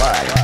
Five.